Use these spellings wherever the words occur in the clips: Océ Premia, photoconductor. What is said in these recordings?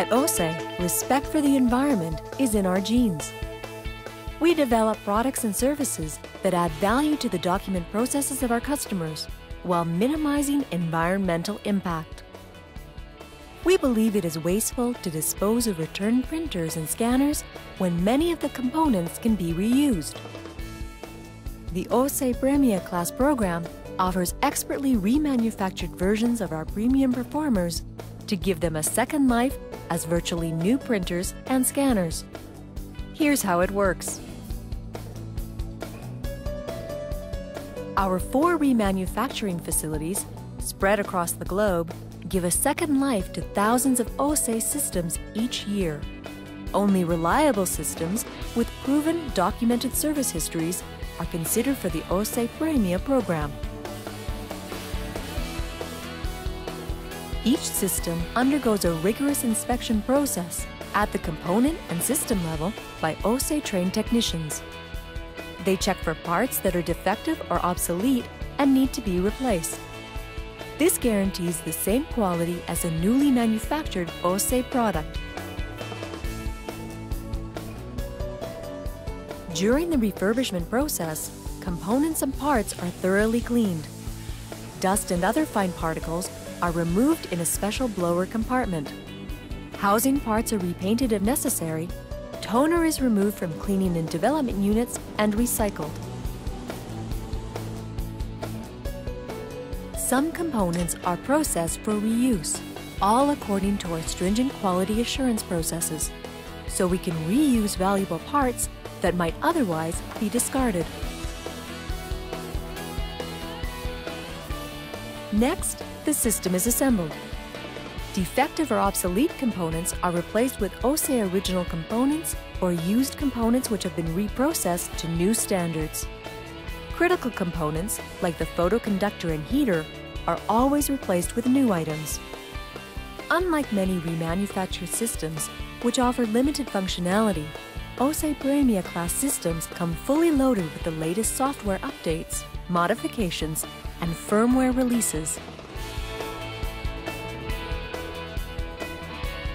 At Océ, respect for the environment is in our genes. We develop products and services that add value to the document processes of our customers while minimizing environmental impact. We believe it is wasteful to dispose of return printers and scanners when many of the components can be reused. The Océ Premia Class program offers expertly remanufactured versions of our premium performers to give them a second life as virtually new printers and scanners. Here's how it works. Our 4 remanufacturing facilities spread across the globe give a second life to thousands of Océ systems each year. Only reliable systems with proven documented service histories are considered for the Océ Premia program. Each system undergoes a rigorous inspection process at the component and system level by Océ-trained technicians. They check for parts that are defective or obsolete and need to be replaced. This guarantees the same quality as a newly manufactured Océ product. During the refurbishment process, components and parts are thoroughly cleaned. Dust and other fine particles are removed in a special blower compartment. Housing parts are repainted if necessary. Toner is removed from cleaning and development units and recycled. Some components are processed for reuse, all according to our stringent quality assurance processes, so we can reuse valuable parts that might otherwise be discarded. Next, the system is assembled. Defective or obsolete components are replaced with Océ original components or used components which have been reprocessed to new standards. Critical components, like the photoconductor and heater, are always replaced with new items. Unlike many remanufactured systems, which offer limited functionality, Océ Premia Class systems come fully loaded with the latest software updates, modifications, and firmware releases.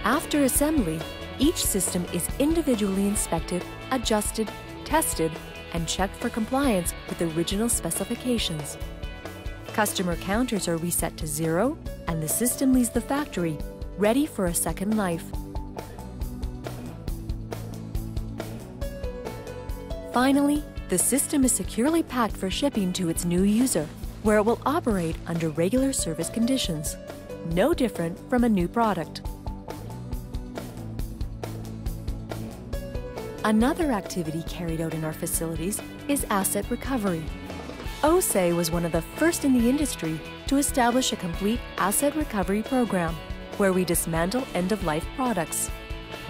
After assembly, each system is individually inspected, adjusted, tested, and checked for compliance with original specifications. Customer counters are reset to 0, and the system leaves the factory, ready for a second life. Finally, the system is securely packed for shipping to its new user, where it will operate under regular service conditions, no different from a new product. Another activity carried out in our facilities is asset recovery. Océ was one of the first in the industry to establish a complete asset recovery program where we dismantle end-of-life products.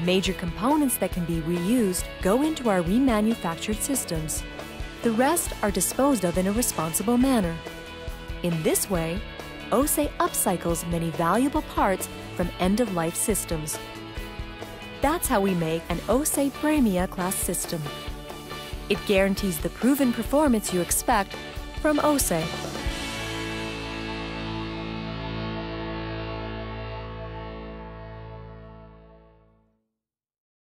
Major components that can be reused go into our remanufactured systems. The rest are disposed of in a responsible manner. In this way, Océ upcycles many valuable parts from end-of-life systems. That's how we make an Océ Premia Class system. It guarantees the proven performance you expect from Océ.